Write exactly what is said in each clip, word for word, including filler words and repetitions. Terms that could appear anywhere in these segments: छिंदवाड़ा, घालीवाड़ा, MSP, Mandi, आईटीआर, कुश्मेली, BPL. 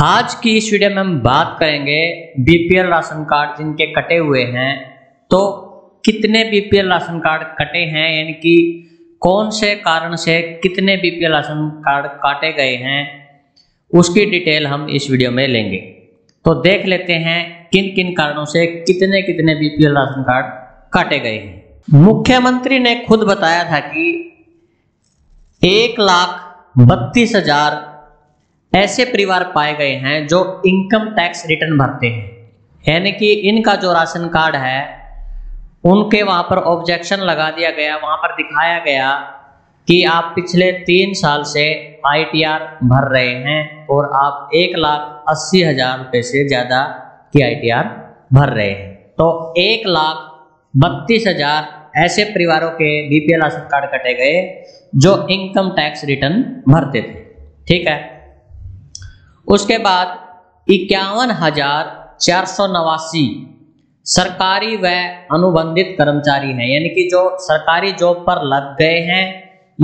आज की इस वीडियो में हम बात करेंगे बीपीएल राशन कार्ड जिनके कटे हुए हैं, तो कितने बीपीएल राशन कार्ड कटे हैं, यानी कि कौन से कारण से कितने बीपीएल राशन कार्ड काटे गए हैं, उसकी डिटेल हम इस वीडियो में लेंगे। तो देख लेते हैं किन किन कारणों से कितने कितने बीपीएल राशन कार्ड काटे गए हैं। मुख्यमंत्री ने खुद बताया था कि एक लाख बत्तीस हजार ऐसे परिवार पाए गए हैं जो इनकम टैक्स रिटर्न भरते हैं, यानी कि इनका जो राशन कार्ड है उनके वहां पर ऑब्जेक्शन लगा दिया गया। वहां पर दिखाया गया कि आप पिछले तीन साल से आईटीआर भर रहे हैं और आप एक लाख अस्सी हजार रुपये से ज़्यादा की आईटीआर भर रहे हैं। तो एक लाख बत्तीस हजार ऐसे परिवारों के बीपीएल राशन कार्ड कटे गए जो इनकम टैक्स रिटर्न भरते थे, ठीक है। उसके बाद इक्यावन हजार चार सौ नवासी सरकारी व अनुबंधित कर्मचारी हैं, यानी कि जो सरकारी जॉब पर लग गए हैं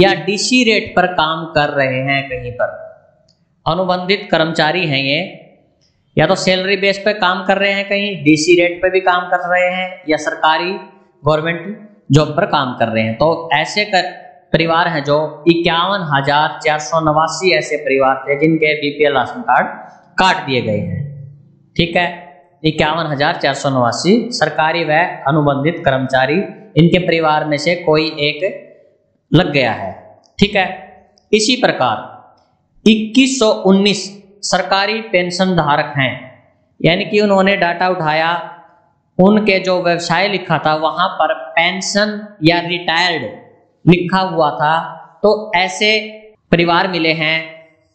या डीसी रेट पर काम कर रहे हैं, कहीं पर अनुबंधित कर्मचारी हैं ये, या तो सैलरी बेस पर काम कर रहे हैं, कहीं डीसी रेट पर भी काम कर रहे हैं, या सरकारी गवर्नमेंट जॉब पर काम कर रहे हैं। तो ऐसे कर परिवार हैं जो इक्यावन हजार चार सौ नवासी ऐसे परिवार थे जिनके बीपीएल राशन कार्ड काट दिए गए हैं, ठीक है। इक्यावन हजार चार सौ नवासी सरकारी व अनुबंधित कर्मचारी, इनके परिवार में से कोई एक लग गया है, ठीक है। इसी प्रकार इक्कीस सौ उन्नीस सरकारी पेंशन धारक हैं, यानी कि उन्होंने डाटा उठाया, उनके जो व्यवसाय लिखा था वहां पर पेंशन या रिटायर्ड लिखा हुआ था, तो ऐसे परिवार मिले हैं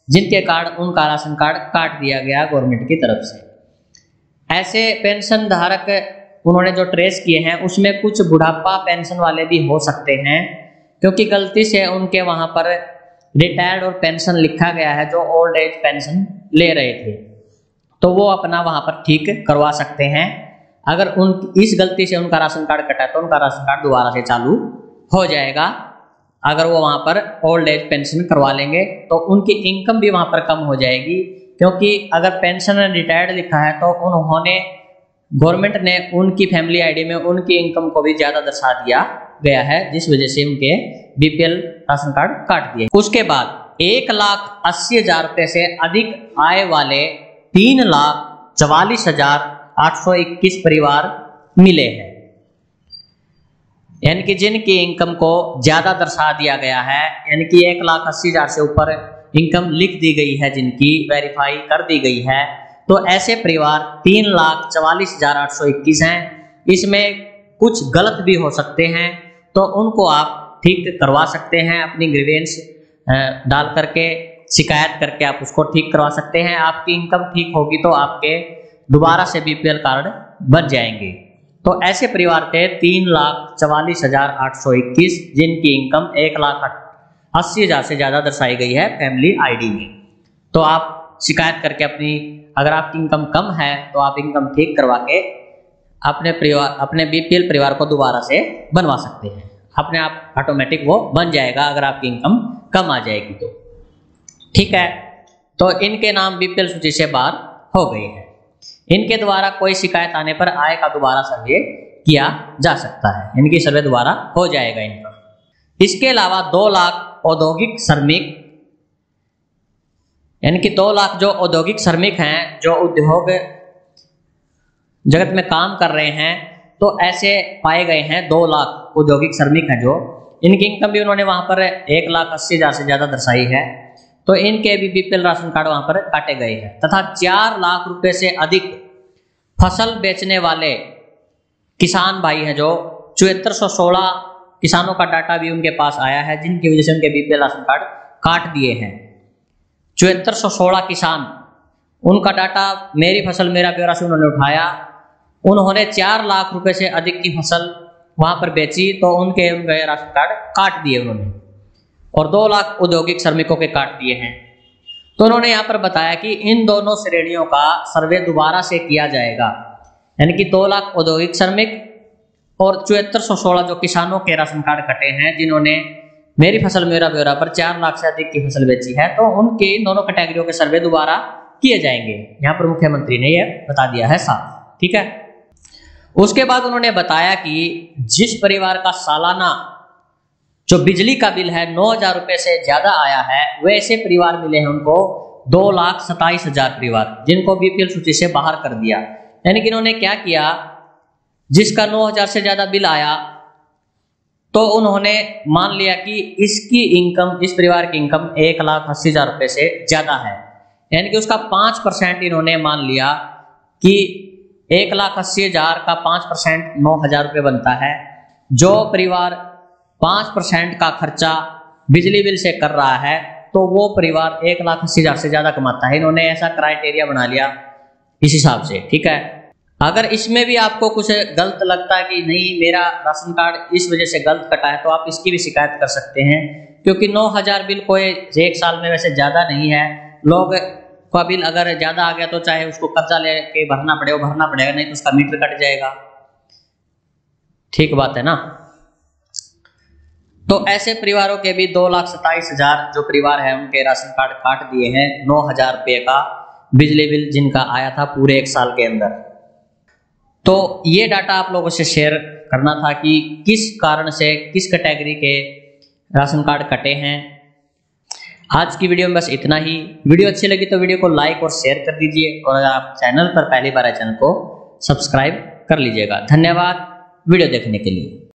जिनके कारण उनका राशन कार्ड काट दिया गया गवर्नमेंट की तरफ से। ऐसे पेंशन धारक उन्होंने जो ट्रेस किए हैं उसमें कुछ बुढ़ापा पेंशन वाले भी हो सकते हैं, क्योंकि गलती से उनके वहां पर रिटायर्ड और पेंशन लिखा गया है, जो ओल्ड एज पेंशन ले रहे थे, तो वो अपना वहां पर ठीक करवा सकते हैं। अगर उन इस गलती से उनका राशन कार्ड कटा तो उनका राशन कार्ड दोबारा से चालू हो जाएगा। अगर वो वहां पर ओल्ड एज पेंशन करवा लेंगे तो उनकी इनकम भी वहां पर कम हो जाएगी, क्योंकि अगर पेंशन रिटायर्ड लिखा है तो उन्होंने गवर्नमेंट ने उनकी फैमिली आईडी में उनकी इनकम को भी ज्यादा दर्शा दिया गया है, जिस वजह से उनके बीपीएल राशन कार्ड काट दिए। उसके बाद एक लाख अस्सी हजार रुपये से अधिक आय वाले तीन लाख चवालीस हजार आठ सौ इक्कीस परिवार मिले हैं, यानी कि जिनकी इनकम को ज्यादा दर्शा दिया गया है, यानी कि एक लाख अस्सी हजार से ऊपर इनकम लिख दी गई है, जिनकी वेरीफाई कर दी गई है। तो ऐसे परिवार तीन लाख चवालीस हजार आठ सौ इक्कीस हैं। इसमें कुछ गलत भी हो सकते हैं, तो उनको आप ठीक करवा सकते हैं, अपनी ग्रीवेंस डाल करके, शिकायत करके आप उसको ठीक करवा सकते हैं। आपकी इनकम ठीक होगी तो आपके दोबारा से बीपीएल कार्ड बन जाएंगे। तो ऐसे परिवार थे तीन लाख चवालीस हजार आठ सौ इक्कीस, जिनकी इनकम एक लाख अस्सी हजार से ज्यादा दर्शाई गई है फैमिली आईडी में। तो आप शिकायत करके अपनी, अगर आपकी इनकम कम है तो आप इनकम ठीक करवा के अपने परिवार, अपने बीपीएल परिवार को दोबारा से बनवा सकते हैं। अपने आप ऑटोमेटिक वो बन जाएगा अगर आपकी इनकम कम आ जाएगी तो, ठीक है। तो इनके नाम बीपीएल सूची से बाहर हो गए हैं। इनके द्वारा कोई शिकायत आने पर आय का दोबारा सर्वे किया जा सकता है, इनकी सर्वे दोबारा हो जाएगा इनका। इसके अलावा दो लाख औद्योगिक श्रमिक, यानी कि दो लाख जो औद्योगिक श्रमिक हैं जो उद्योग जगत में काम कर रहे हैं, तो ऐसे पाए गए हैं दो लाख औद्योगिक श्रमिक हैं जो इनकी इनकम भी उन्होंने वहां पर एक लाख अस्सी हजार से ज्यादा दर्शाई है, तो इनके भी बीपीएल राशन कार्ड वहां पर काटे गए हैं। तथा चार लाख रुपए से अधिक फसल बेचने वाले किसान भाई हैं जो चौहत्तर सौ सोलह किसानों का डाटा भी उनके पास आया है, जिनकी वजह से उनके बीपीएल राशन कार्ड काट दिए हैं। चौहत्तर सौ सोलह किसान, उनका डाटा मेरी फसल मेरा ब्यौरा से उन्होंने उठाया, उन्होंने चार लाख रुपए से अधिक की फसल वहां पर बेची, तो उनके उनके राशन कार्ड काट दिए उन्होंने, और दो लाख औद्योगिक श्रमिकों के काट दिए हैं। तो उन्होंने यहाँ पर बताया कि इन दोनों श्रेणियों का सर्वे दोबारा से किया जाएगा, यानी कि दो लाख औद्योगिक श्रमिक और चौहत्तर सौ सोलह जो किसानों के राशन कार्ड कटे हैं, जिन्होंने मेरी फसल मेरा ब्यौरा पर चार लाख से अधिक की फसल बेची है, तो उनके दोनों कैटेगरियों के सर्वे दोबारा किए जाएंगे। यहाँ पर मुख्यमंत्री ने यह बता दिया है साफ, ठीक है। उसके बाद उन्होंने बताया कि जिस परिवार का सालाना जो बिजली का बिल है नौ हजार रुपए से ज्यादा आया है, वैसे परिवार मिले हैं उनको दो लाख सताइस हजार परिवार, जिनको बीपीएल सूची से बाहर कर दिया। यानी कि इन्होंने क्या किया, जिसका नौ हजार से ज्यादा बिल आया तो उन्होंने मान लिया कि इसकी इनकम, इस परिवार की इनकम एक लाख अस्सी हजार रुपए से ज्यादा है, यानी कि उसका पांच परसेंट इन्होंने मान लिया कि एक लाख अस्सी हजार का पांच परसेंट नौ हजार रुपये बनता है। जो परिवार पांच परसेंट का खर्चा बिजली बिल से कर रहा है तो वो परिवार एक लाख अस्सी हजार से ज्यादा कमाता है। इन्होंने ऐसा क्राइटेरिया बना लिया इस हिसाब से, ठीक है। अगर इसमें भी आपको कुछ गलत लगता है कि नहीं मेरा राशन कार्ड इस वजह से गलत कटा है, तो आप इसकी भी शिकायत कर सकते हैं, क्योंकि नौ हजार बिल कोई एक साल में वैसे ज्यादा नहीं है। लोग का बिल अगर ज्यादा आ गया तो चाहे उसको कर्जा लेके भरना पड़े, वो भरना पड़ेगा, नहीं तो उसका मीटर कट जाएगा, ठीक बात है ना। तो ऐसे परिवारों के भी दो लाख सताइस हजार जो परिवार है उनके राशन कार्ड काट दिए हैं, नौ हजार रुपये का बिजली बिल जिनका आया था पूरे एक साल के अंदर। तो ये डाटा आप लोगों से शेयर करना था कि किस कारण से किस कैटेगरी के राशन कार्ड कटे हैं। आज की वीडियो में बस इतना ही। वीडियो अच्छी लगी तो वीडियो को लाइक और शेयर कर दीजिए, और अगर आप चैनल पर पहली बार आए चैनल को सब्सक्राइब कर लीजिएगा। धन्यवाद वीडियो देखने के लिए।